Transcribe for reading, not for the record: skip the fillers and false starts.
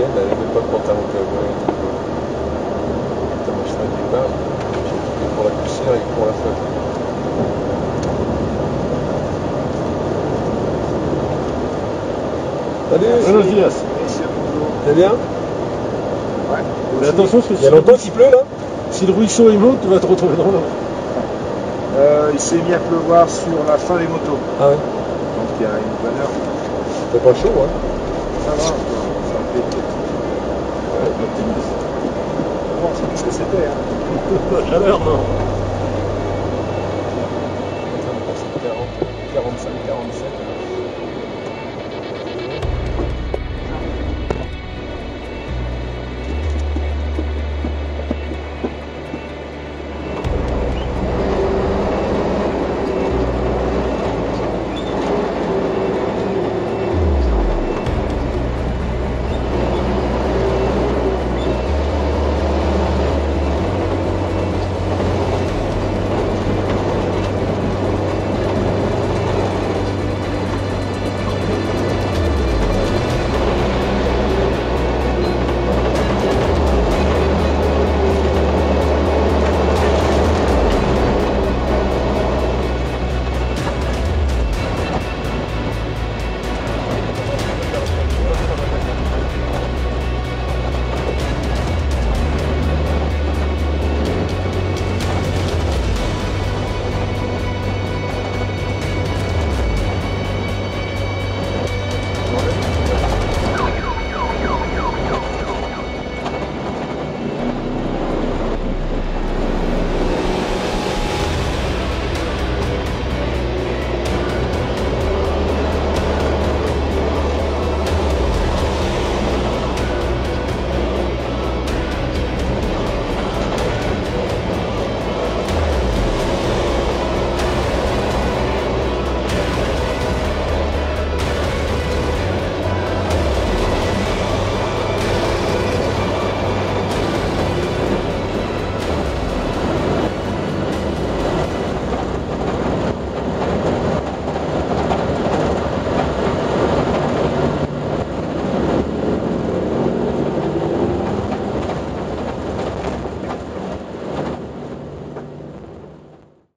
viennent avec des potes pour ta vocabulaire. Putain, moi je fais des barres, j'ai pour la poussière et pour la flotte. Salut, buenos días. T'es bien? Ouais. Mais attention, parce que il y a longtemps qu'il pleut là. Si le ruisseau est monte, tu vas te retrouver dans l'eau. Il s'est mis à pleuvoir sur la fin des motos. Ah ouais. Donc il y a une bonne heure. T'es pas chaud, ouais. Ça va, ça me fait. Ouais, l'optimisme. Bon, c'est tout ce que c'était, hein. Pas de chaleur, non. 45, 47.